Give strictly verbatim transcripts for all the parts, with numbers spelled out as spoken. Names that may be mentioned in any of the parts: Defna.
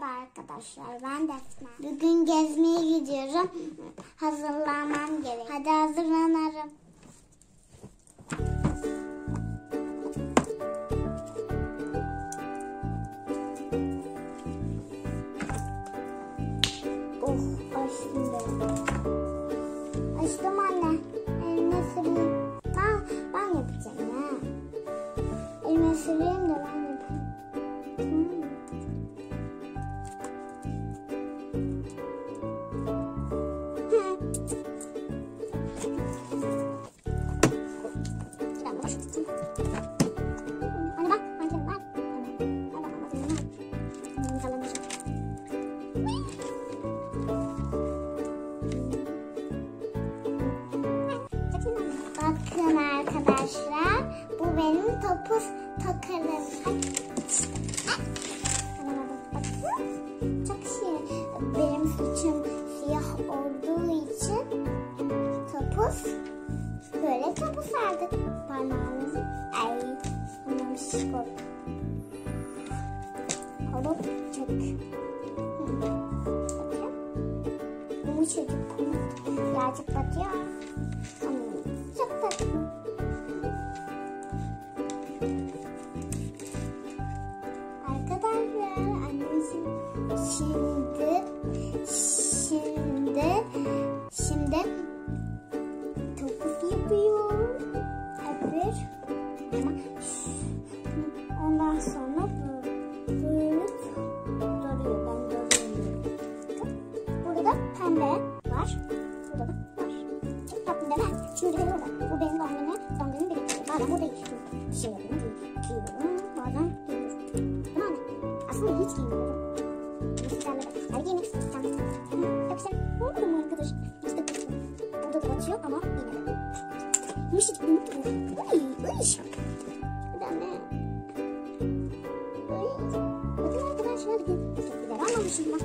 Merhaba arkadaşlar, ben Defna. Bugün gezmeye gidiyorum. Hazırlanmam gerek. Hadi hazırlanalım. Oh, açtım ben. Açtım anne. Elime süreyim. Ben, ben yapacağım ya. Elime süreyim de ben yapayım. Tamam. Bakın arkadaşlar, bu benim topuz takarım. Ay, işte. Bakın, çok şey. Benim saçım siyah olduğu için topuz böyle topuz aldık. Parmağımız ay, bunun şişko. Hop, çek. Bakın, bu çocuk birazcık batıyor. Şimdi, şimdi, şimdi topuz yapıyor. Evet. Ama ondan sonra böyle duruyor. Ben duruyorum. Burada pembe var. Burada da var. Çok tatlı değil mi? Şimdi de burada. Bu benim dondurma. Dondurma biriktiriyor. Bazen burada giyiyorum. Şey yapıyorum. Giyiyorum. Bazen giyiyorum. Tamam mı? Aslında hiç giymiyorum. Hadi yemek istiyorsan. Yoksa olmadı mı arkadaş? İşte burada da batıyor ama yine de. Mışık unutma. Uy uy. Ben de. Uy. Bakın arkadaşlar. Güzel anlamışım bak.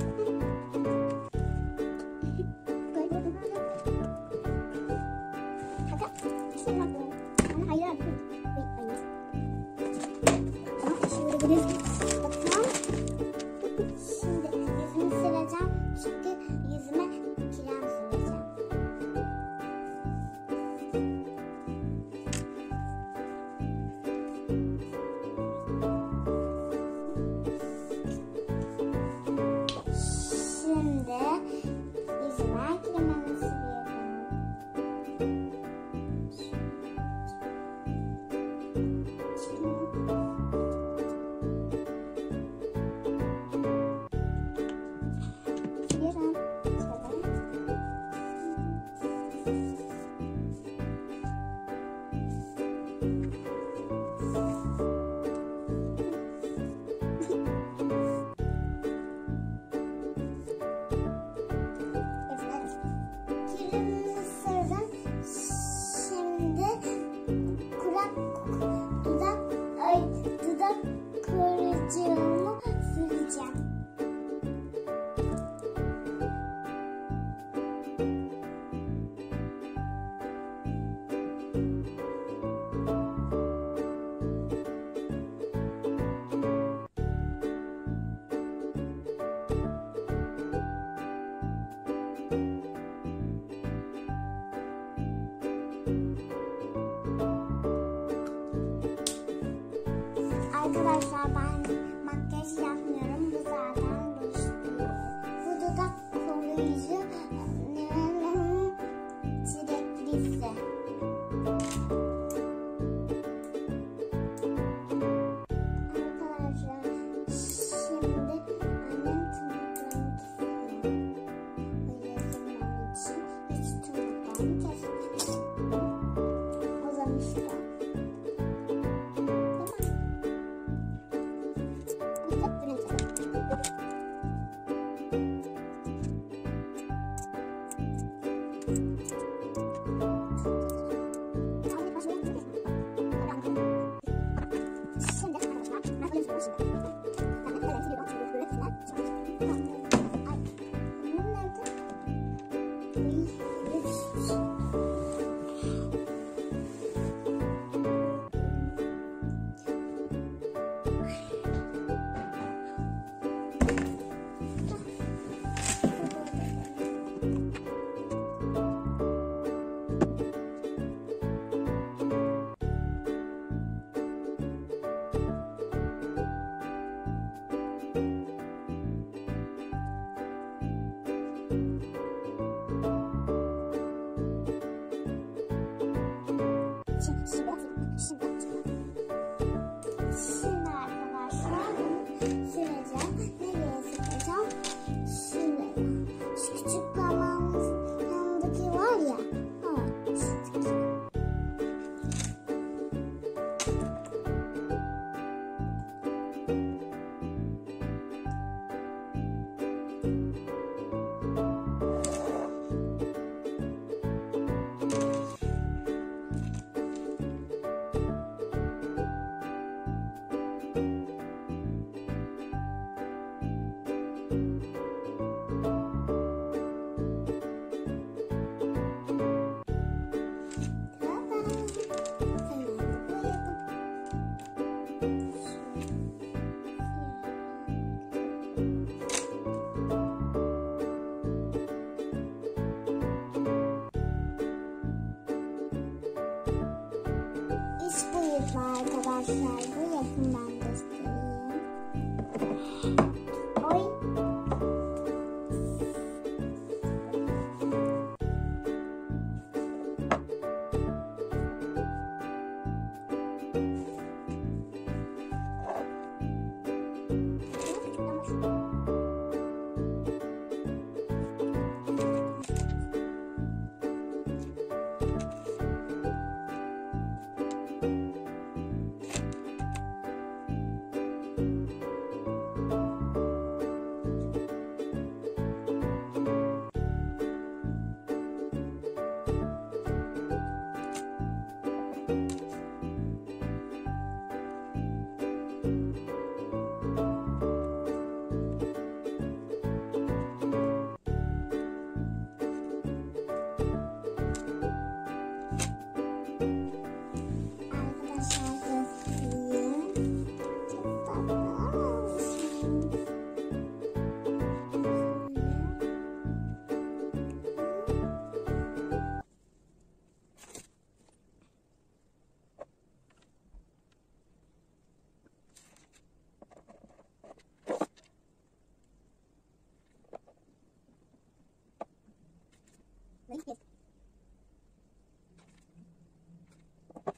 Kaka. İşte bak. Ama hayır abi. Uy hayır. Ama şimdi görebilirsiniz.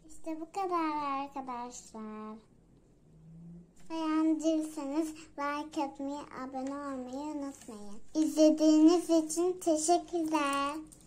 İşte bu kadar arkadaşlar. Beğendiyseniz like atmayı, abone olmayı unutmayın. İzlediğiniz için teşekkürler.